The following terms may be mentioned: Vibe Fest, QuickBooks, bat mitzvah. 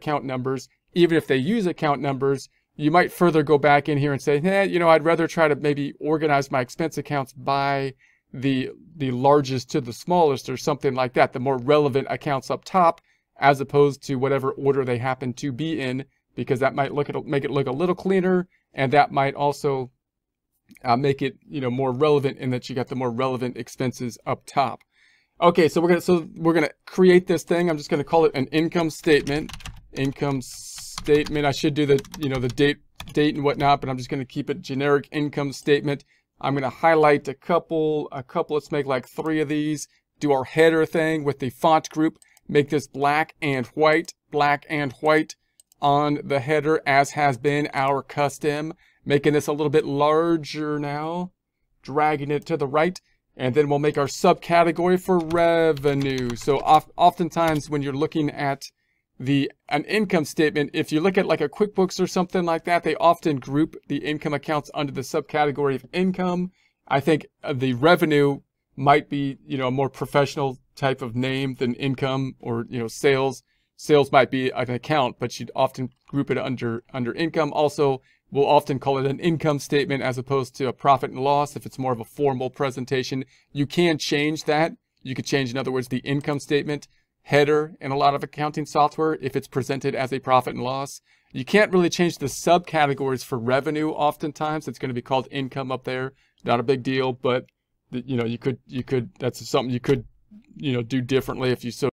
account numbers. Even if they use account numbers, you might further go back in here and say, I'd rather try to maybe organize my expense accounts by the largest to the smallest or something like that, the more relevant accounts up top, as opposed to whatever order they happen to be in, because that might make it look a little cleaner, and that might also make it more relevant in that you got the more relevant expenses up top. Okay, so we're gonna create this thing. I'm just gonna call it an income statement. Income statement. I should do the the date and whatnot, but I'm just gonna keep it generic income statement. I'm gonna highlight a couple. Let's make like 3 of these. Do our header thing with the font group. Make this black and white on the header, as has been our custom. Making this a little bit larger now, dragging it to the right, and then we'll make our subcategory for revenue. So oftentimes when you're looking at an income statement, if you look at like a QuickBooks or something like that, they often group the income accounts under the subcategory of income. I think the revenue might be a more professional type of name than income, or sales. Sales might be an account, but you'd often group it under income. Also, we'll often call it an income statement as opposed to a profit and loss if it's more of a formal presentation. You can change that. You could change, in other words, the income statement header in a lot of accounting software if it's presented as a profit and loss. You can't really change the subcategories for revenue oftentimes. It's going to be called income up there. Not a big deal, but you could that's something you could do differently if you so